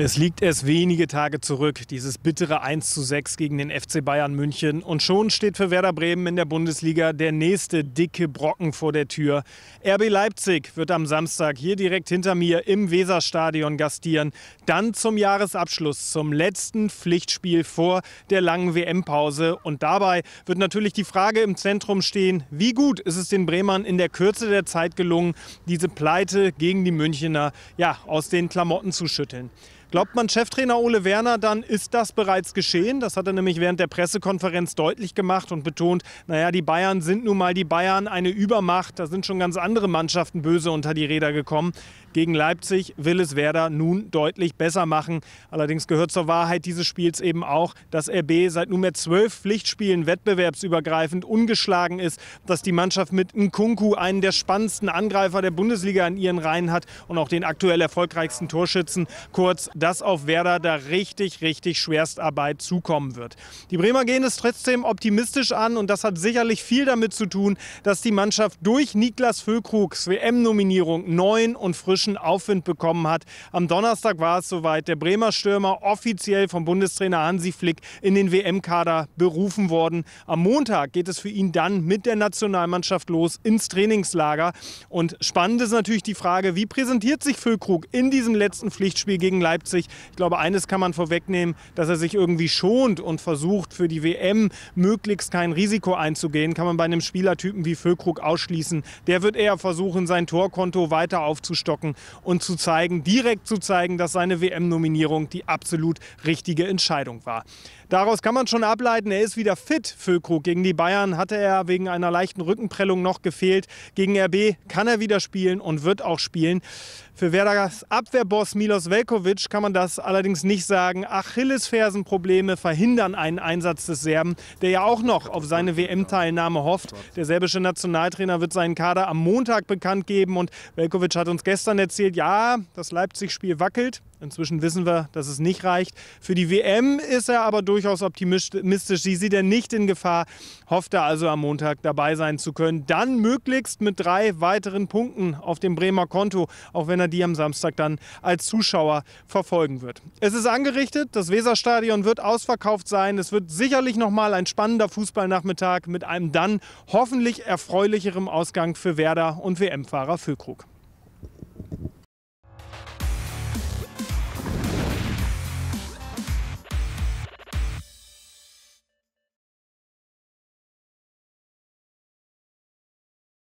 Es liegt erst wenige Tage zurück, dieses bittere 1:6 gegen den FC Bayern München. Und schon steht für Werder Bremen in der Bundesliga der nächste dicke Brocken vor der Tür. RB Leipzig wird am Samstag hier direkt hinter mir im Weserstadion gastieren. Dann zum Jahresabschluss, zum letzten Pflichtspiel vor der langen WM-Pause. Und dabei wird natürlich die Frage im Zentrum stehen, wie gut ist es den Bremern in der Kürze der Zeit gelungen, diese Pleite gegen die Münchner aus den Klamotten zu schütteln. Glaubt man Cheftrainer Ole Werner, dann ist das bereits geschehen. Das hat er nämlich während der Pressekonferenz deutlich gemacht und betont, die Bayern sind nun mal die Bayern, eine Übermacht. Da sind schon ganz andere Mannschaften böse unter die Räder gekommen. Gegen Leipzig will es Werder nun deutlich besser machen. Allerdings gehört zur Wahrheit dieses Spiels eben auch, dass RB seit nunmehr 12 Pflichtspielen wettbewerbsübergreifend ungeschlagen ist, dass die Mannschaft mit Nkunku einen der spannendsten Angreifer der Bundesliga in ihren Reihen hat und auch den aktuell erfolgreichsten Torschützen. Kurz, dass auf Werder da richtig Schwerstarbeit zukommen wird. Die Bremer gehen es trotzdem optimistisch an und das hat sicherlich viel damit zu tun, dass die Mannschaft durch Niklas Füllkrugs WM-Nominierung neuen und frischen Aufwind bekommen hat. Am Donnerstag war es soweit, der Bremer Stürmer offiziell vom Bundestrainer Hansi Flick in den WM-Kader berufen worden. Am Montag geht es für ihn dann mit der Nationalmannschaft los ins Trainingslager. Und spannend ist natürlich die Frage, wie präsentiert sich Füllkrug in diesem letzten Pflichtspiel gegen Leipzig? Ich glaube, eines kann man vorwegnehmen, dass er sich irgendwie schont und versucht, für die WM möglichst kein Risiko einzugehen, kann man bei einem Spielertypen wie Füllkrug ausschließen. Der wird eher versuchen, sein Torkonto weiter aufzustocken und direkt zu zeigen, dass seine WM-Nominierung die absolut richtige Entscheidung war. Daraus kann man schon ableiten, er ist wieder fit, Füllkrug. Gegen die Bayern hatte er wegen einer leichten Rückenprellung noch gefehlt. Gegen RB kann er wieder spielen und wird auch spielen. Für Werders Abwehrboss Milos Velkovic kann man das allerdings nicht sagen. Achillesfersenprobleme verhindern einen Einsatz des Serben, der ja auch noch auf seine WM-Teilnahme hofft. Der serbische Nationaltrainer wird seinen Kader am Montag bekannt geben. Und Velkovic hat uns gestern erzählt, das Leipzig-Spiel wackelt. Inzwischen wissen wir, dass es nicht reicht. Für die WM ist er aber durchaus optimistisch. Sie sieht er nicht in Gefahr, hofft er also am Montag dabei sein zu können. Dann möglichst mit 3 weiteren Punkten auf dem Bremer Konto, auch wenn er die am Samstag dann als Zuschauer verfolgen wird. Es ist angerichtet, das Weserstadion wird ausverkauft sein. Es wird sicherlich nochmal ein spannender Fußballnachmittag mit einem dann hoffentlich erfreulicherem Ausgang für Werder und WM-Fahrer Füllkrug.